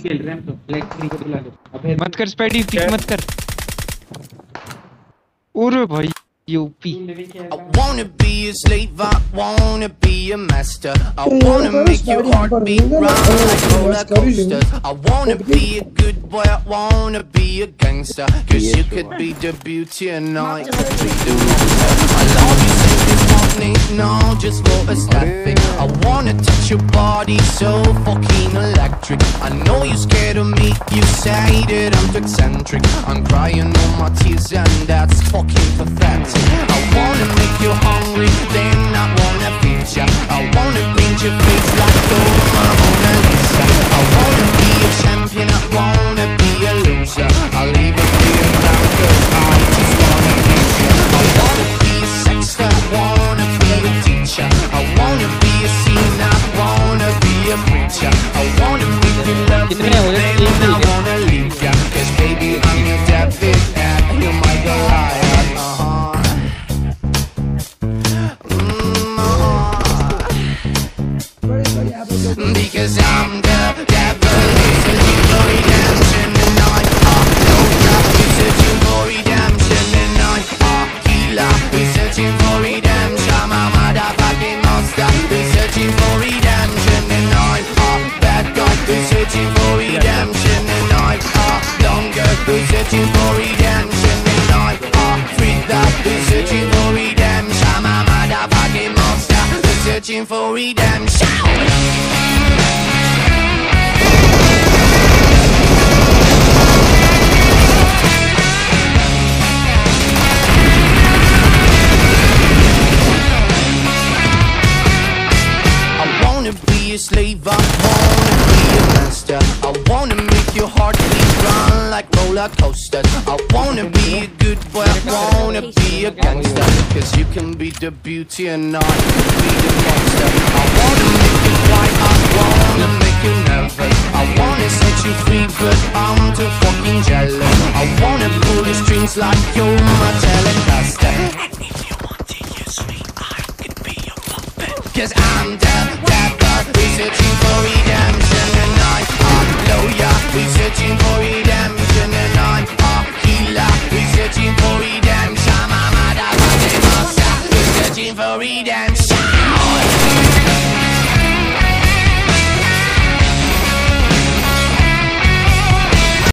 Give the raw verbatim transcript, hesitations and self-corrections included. खेल रहे हम तो ब्लैक थ्री को बुला लो। मत कर स्पैडी पिक मत कर। ओरे भाई UP. I wanna be a slave, I wanna be a master, I wanna make your heartbeat rock like roller coasters, I wanna be a good boy, I wanna be a gangster, cause you could be the beauty and I could be the monster. I love you say this morning, no just for aesthetic, I wanna touch your body so fucking electric, I know you're scared of me, you say that I'm too eccentric, I'm crying all my tears and that's fucking pathetic. I wanna make you hungry, then I wanna feed ya, I wanna paint your face like you're my Mona Lisa, I wanna be a champion, I wanna be a loser, I'll even be a clown cause I just wanna hit ya. I wanna be a sexter, I wanna be a teacher, I wanna be a scene, I wanna be a preacher, I wanna make you love me, then I wanna leave ya, cause baby I'm your devil and you're my Goliath. Uh-huh. Because I'm the devil, it's a Jewel redemption and I are no doubt. It's a Jewel redemption and I are killer. We're searching for redemption, my motherfucking monster. We're searching for redemption and I are bad guy. We're searching for redemption and I are longer. We're searching for redemption and I are free that. We're searching for redemption, my motherfucking monster. We're searching for redemption. I wanna be a monster, I wanna make your heartbeat run like roller coasters, I wanna be a good boy, I wanna be a gangster, cause you can be the beauty and I can be the monster. I wanna make you white, I wanna make you nervous, I wanna set you free but I'm too fucking jealous, I wanna pull the strings like you're my telecaster, and if you want to use me I could be your puppet, cause I'm the devil. We're searching for redemption and I'm a lawyer. We're searching for redemption and I'm a healer. We're searching for